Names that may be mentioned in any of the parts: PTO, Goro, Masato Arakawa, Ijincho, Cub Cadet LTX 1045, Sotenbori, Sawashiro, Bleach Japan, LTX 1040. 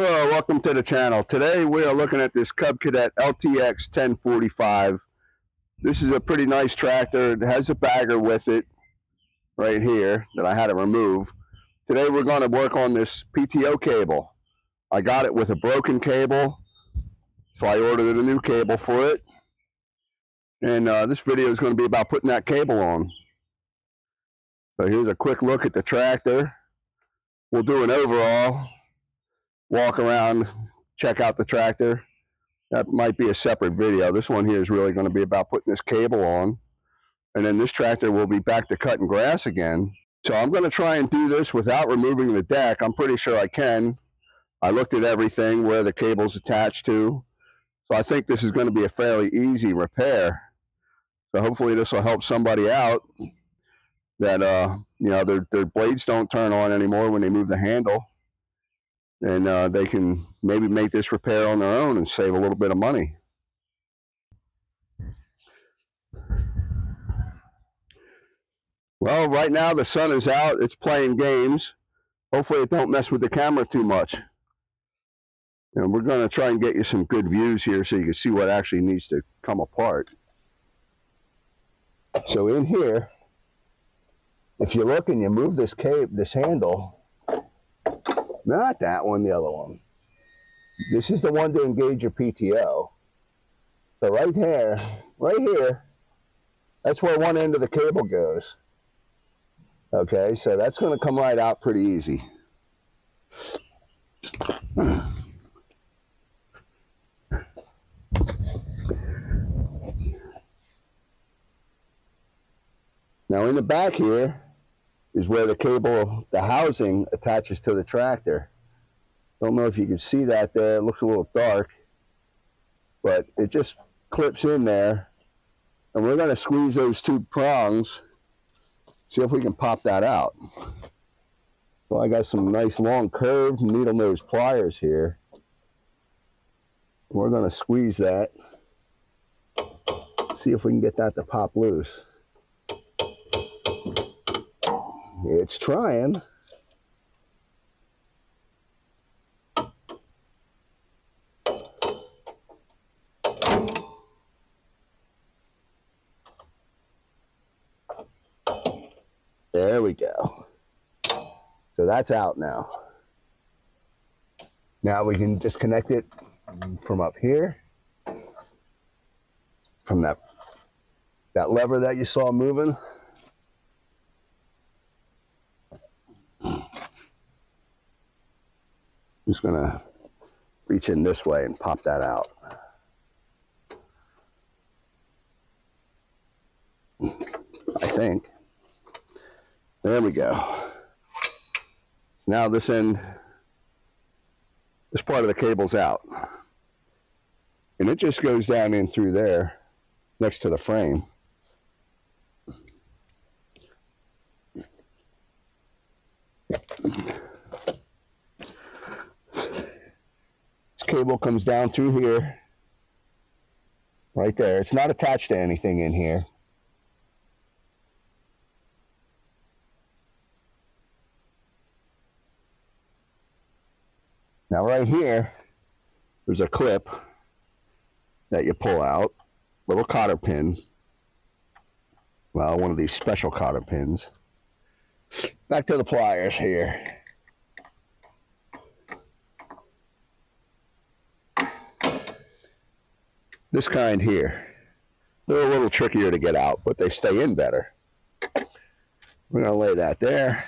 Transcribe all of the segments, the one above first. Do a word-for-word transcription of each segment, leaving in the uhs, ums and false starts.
Hello, welcome to the channel. Today we are looking at this Cub Cadet L T X ten forty-five. This is a pretty nice tractor. It has a bagger with it right here that I had to remove. Today we're going to work on this P T O cable. I got it with a broken cable, so I ordered a new cable for it. And uh, this video is going to be about putting that cable on. So here's a quick look at the tractor. We'll do an overall. Walk around, check out the tractor. That might be a separate video. This one here is really going to be about putting this cable on. And then this tractor will be back to cutting grass again. So I'm going to try and do this without removing the deck. I'm pretty sure I can. I looked at everything where the cable's attached to. So I think this is going to be a fairly easy repair. So hopefully this will help somebody out that, uh, you know, their, their blades don't turn on anymore when they move the handle. And uh, they can maybe make this repair on their own and save a little bit of money. Well, right now the sun is out. It's playing games. Hopefully it don't mess with the camera too much. And we're going to try and get you some good views here so you can see what actually needs to come apart. So in here, if you look and you move this cable, this handle, not that one, the other one. This is the one to engage your P T O. So right here, right here, that's where one end of the cable goes. Okay, so that's going to come right out pretty easy. Now in the back here is where the cable, the housing, attaches to the tractor. Don't know if you can see that there. It looks a little dark, but it just clips in there. And we're going to squeeze those two prongs, see if we can pop that out. So I got some nice long curved needle nose pliers here. We're going to squeeze that, see if we can get that to pop loose. It's trying. There we go. So that's out now. Now we can disconnect it from up here, from that, that lever that you saw moving. Just gonna reach in this way and pop that out. I think. There we go. Now this end, this part of the cable's out. And it just goes down in through there next to the frame. Cable comes down through here, right there. It's not attached to anything in here. Now right here, there's a clip that you pull out, little cotter pin. Well, one of these special cotter pins. Back to the pliers here. This kind here, they're a little trickier to get out, but they stay in better. We're gonna lay that there.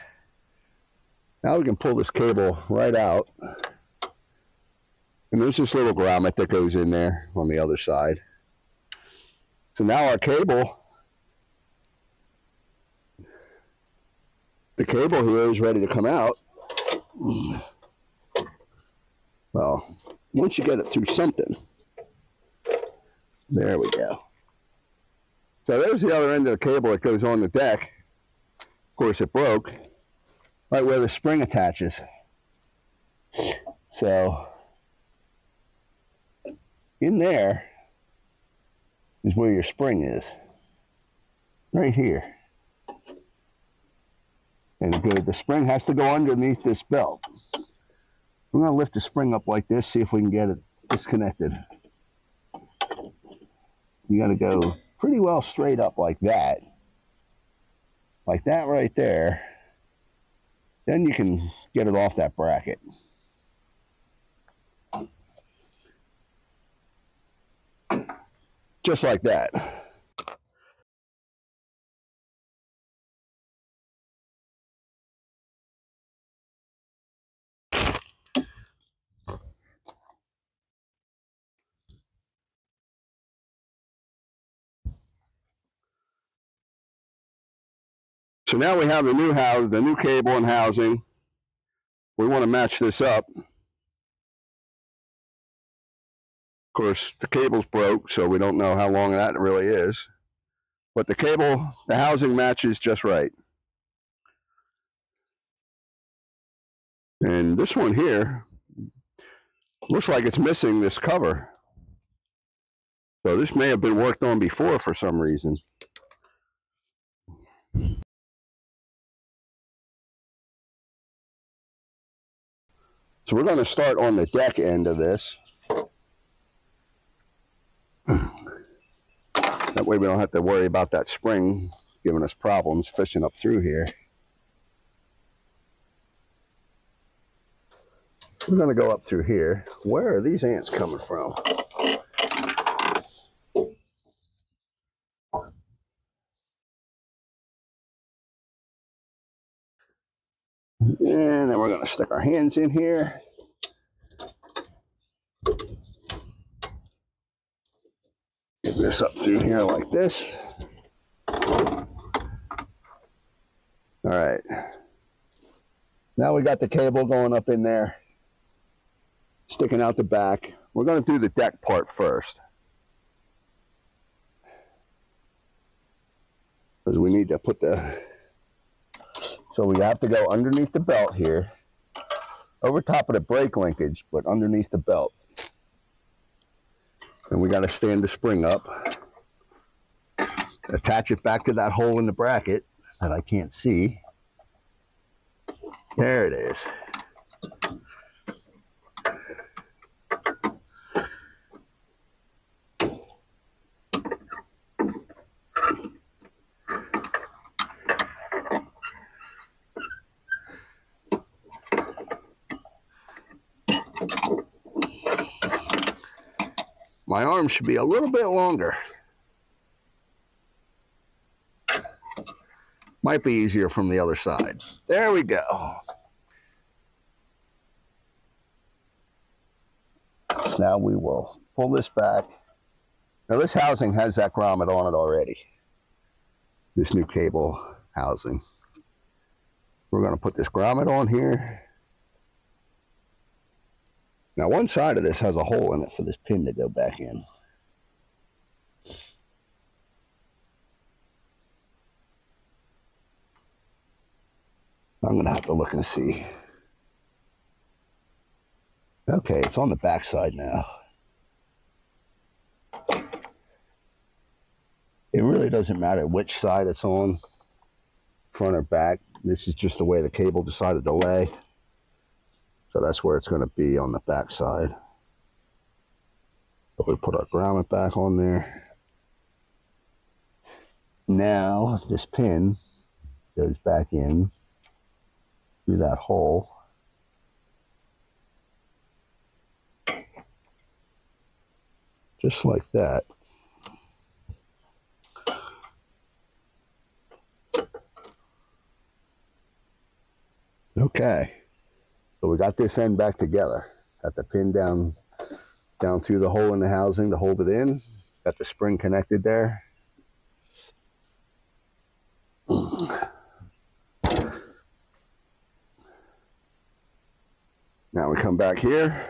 Now we can pull this cable right out. And there's this little grommet that goes in there on the other side. So now our cable, the cable here is ready to come out. Well, once you get it through something, there we go. So there's the other end of the cable that goes on the deck. Of course, it broke right where the spring attaches. So in there is where your spring is, right here. And the spring has to go underneath this belt. We're going to lift the spring up like this, see if we can get it disconnected. You got to go pretty well straight up like that. Like that right there. Then you can get it off that bracket. Just like that. So now we have the new house, the new cable and housing. We want to match this up. Of course, the cable's broke, so we don't know how long that really is. But the cable, the housing matches just right. And this one here looks like it's missing this cover. So this may have been worked on before for some reason. So we're going to start on the deck end of this. That way we don't have to worry about that spring giving us problems fishing up through here. We're going to go up through here. Where are these ants coming from? And then we're going to stick our hands in here. Get this up through here like this. All right. Now we got the cable going up in there, sticking out the back. We're going to do the deck part first, because we need to put the... So we have to go underneath the belt here, over top of the brake linkage, but underneath the belt. And we got to stand the spring up, attach it back to that hole in the bracket that I can't see. There it is. My arm should be a little bit longer. Might be easier from the other side. There we go. Now we will pull this back. Now this housing has that grommet on it already. This new cable housing. We're going to put this grommet on here. Now, one side of this has a hole in it for this pin to go back in. I'm going to have to look and see. Okay, it's on the back side now. It really doesn't matter which side it's on, front or back. This is just the way the cable decided to lay. So that's where it's going to be, on the back side. But we put our grommet back on there. Now this pin goes back in through that hole. Just like that. Okay. So we got this end back together. Got the pin down, down through the hole in the housing to hold it in. Got the spring connected there. Now we come back here.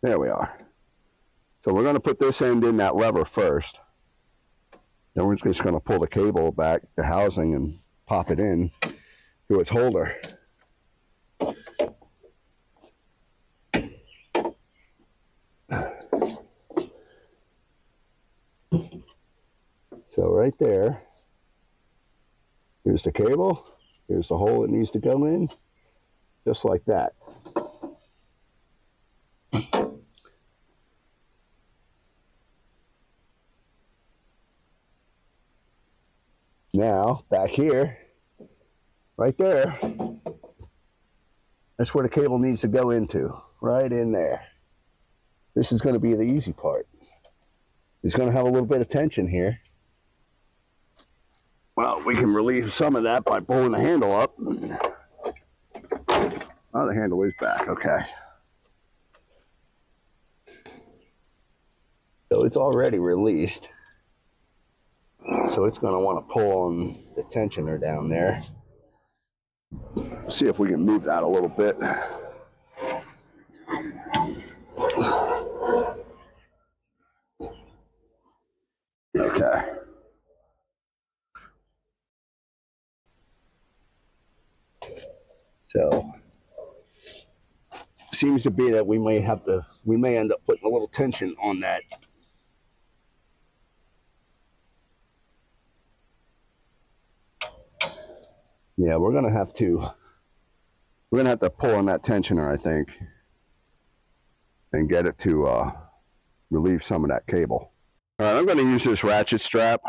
There we are. So we're going to put this end in that lever first. Then we're just going to pull the cable back, the housing, and pop it in to its holder. So right there, here's the cable, here's the hole it needs to go in, just like that. Now, back here, right there, that's where the cable needs to go into, right in there. This is going to be the easy part. It's going to have a little bit of tension here. Well, we can relieve some of that by pulling the handle up. Oh, the handle is back, okay. So it's already released. So it's going to want to pull on the tensioner down there. See if we can move that a little bit. Okay. So seems to be that we may have to, we may end up putting a little tension on that. Yeah, we're gonna have to, we're gonna have to pull on that tensioner, I think, and get it to uh, relieve some of that cable. All right, I'm gonna use this ratchet strap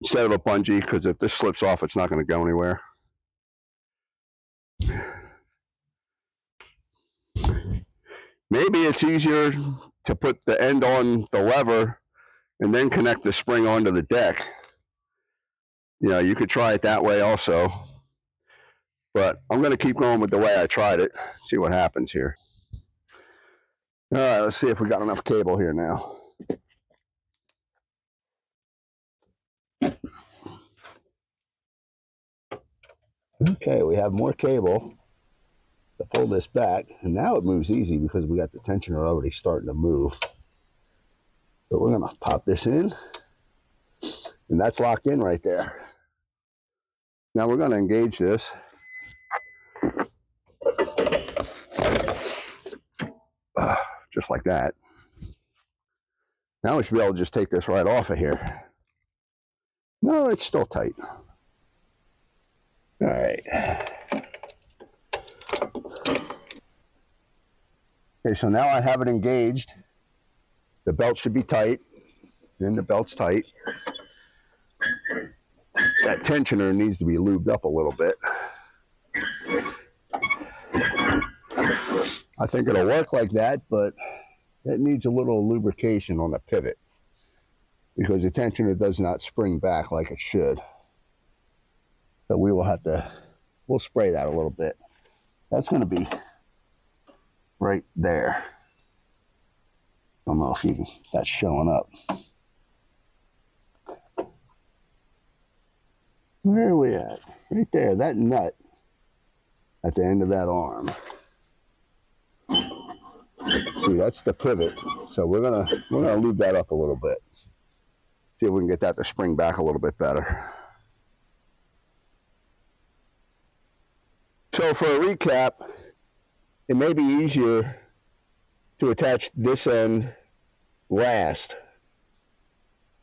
instead of a bungee, because if this slips off, it's not gonna go anywhere. Maybe it's easier to put the end on the lever and then connect the spring onto the deck. You know, you could try it that way also, but I'm going to keep going with the way I tried it, see what happens here. All right, let's see if we got enough cable here now. Okay, we have more cable to pull this back, and now it moves easy because we got the tensioner already starting to move. So we're going to pop this in, and that's locked in right there. Now we're going to engage this. Uh, just like that. Now we should be able to just take this right off of here. No, it's still tight. All right. Okay, so now I have it engaged. The belt should be tight. Then the belt's tight. That tensioner needs to be lubed up a little bit. I think it'll work like that, but it needs a little lubrication on the pivot because the tensioner does not spring back like it should. So we will have to, we'll spray that a little bit. That's going to be right there. I don't know if you can, that's showing up. Where are we at? Right there, that nut at the end of that arm. See, that's the pivot. So we're gonna we're gonna lube that up a little bit. See if we can get that to spring back a little bit better. So for a recap, it may be easier to attach this end last,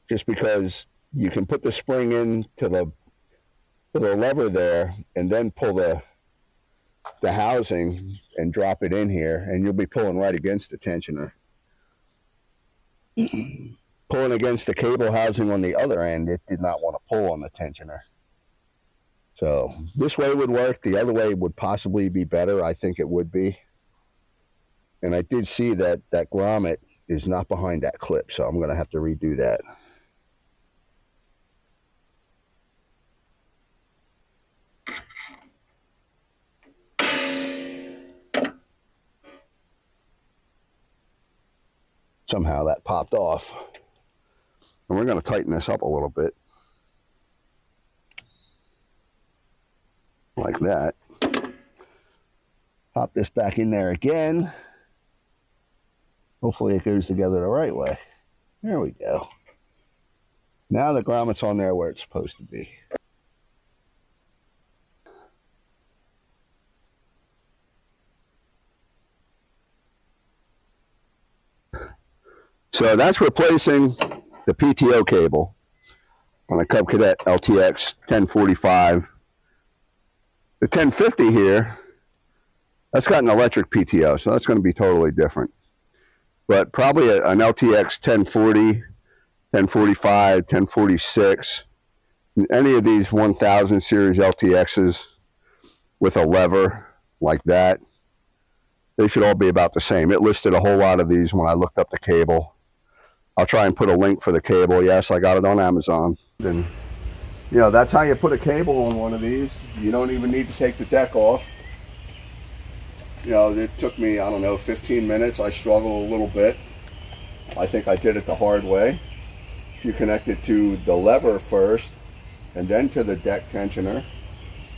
just because you can put the spring into the the lever there and then pull the the housing and drop it in here, and you'll be pulling right against the tensioner. Pulling against the cable housing on the other end, it did not want to pull on the tensioner. So this way would work. The other way would possibly be better. I think it would be. And I did see that that grommet is not behind that clip, so I'm going to have to redo that. Somehow that popped off. And we're going to tighten this up a little bit. Like that. Pop this back in there again. Hopefully it goes together the right way. There we go. Now the grommet's on there where it's supposed to be. So that's replacing the P T O cable on the Cub Cadet L T X ten forty-five. The ten fifty here That's got an electric P T O, so that's going to be totally different. But probably a, an L T X ten forty, ten forty-five, ten forty-six, any of these one thousand series L T Xs with a lever like that, they should all be about the same. It listed a whole lot of these when I looked up the cable. I'll try and put a link for the cable. Yes, I got it on Amazon. And, you know, that's how you put a cable on one of these. You don't even need to take the deck off. You know, it took me, I don't know, fifteen minutes. I struggled a little bit. I think I did it the hard way. If you connect it to the lever first and then to the deck tensioner,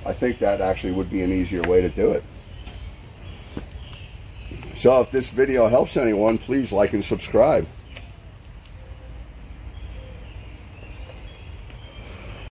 I think that actually would be an easier way to do it. So if this video helps anyone, please like and subscribe.